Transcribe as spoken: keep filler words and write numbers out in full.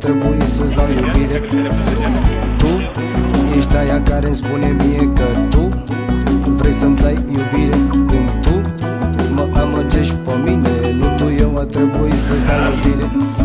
trebui să-ți dau iubire. Tu ești aia care îmi spune mie că tu vrei să-mi dai iubire. Cum tu mă amăgești pe mine, nu tu, eu a trebuit să-ți dau iubire.